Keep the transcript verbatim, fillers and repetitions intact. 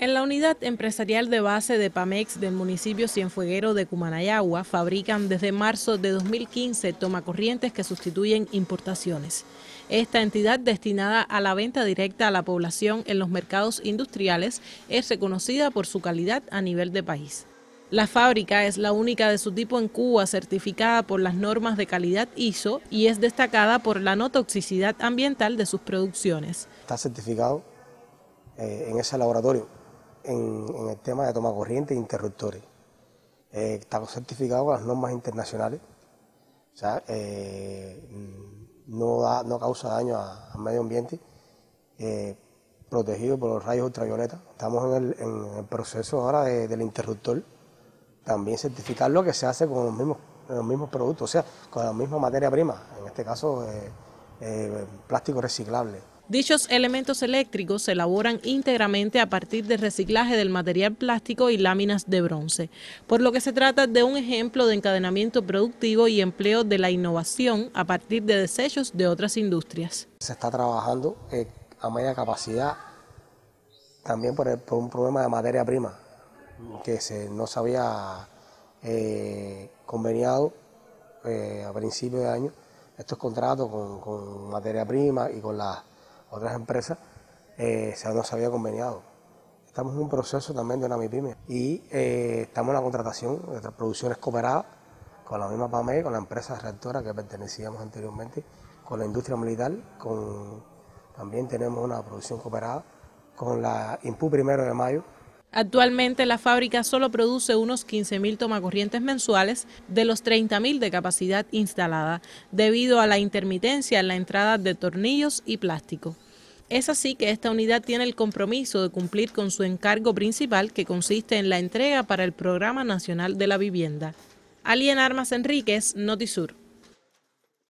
En la unidad empresarial de base de PAMEC del municipio Cienfueguero de Cumanayagua fabrican desde marzo de dos mil quince tomacorrientes que sustituyen importaciones. Esta entidad, destinada a la venta directa a la población en los mercados industriales, es reconocida por su calidad a nivel de país. La fábrica es la única de su tipo en Cuba certificada por las normas de calidad I S O y es destacada por la no toxicidad ambiental de sus producciones. Está certificado eh, en ese laboratorio. En, en el tema de toma corriente e interruptores. Eh, está certificado con las normas internacionales, o sea, eh, no, da, no causa daño a, al medio ambiente, eh, protegido por los rayos ultravioleta. Estamos en el, en el proceso ahora de, del interruptor, también certificar lo que se hace con los mismos, los mismos productos, o sea, con la misma materia prima, en este caso eh, eh, plástico reciclable. Dichos elementos eléctricos se elaboran íntegramente a partir del reciclaje del material plástico y láminas de bronce, por lo que se trata de un ejemplo de encadenamiento productivo y empleo de la innovación a partir de desechos de otras industrias. Se está trabajando eh, a media capacidad también por, el, por un problema de materia prima que se, no se había eh, conveniado eh, a principio de año estos contratos con, con materia prima y con las otras empresas eh, se nos había conveniado. Estamos en un proceso también de una MIPIME y eh, estamos en la contratación de otras producciones cooperadas con la misma PAMEC, con la empresa reactora que pertenecíamos anteriormente, con la industria militar, con, también tenemos una producción cooperada con la I N P U primero de mayo. Actualmente la fábrica solo produce unos quince mil tomacorrientes mensuales de los treinta mil de capacidad instalada, debido a la intermitencia en la entrada de tornillos y plástico. Es así que esta unidad tiene el compromiso de cumplir con su encargo principal, que consiste en la entrega para el Programa Nacional de la Vivienda. Ailén Armas Enríquez, Notisur.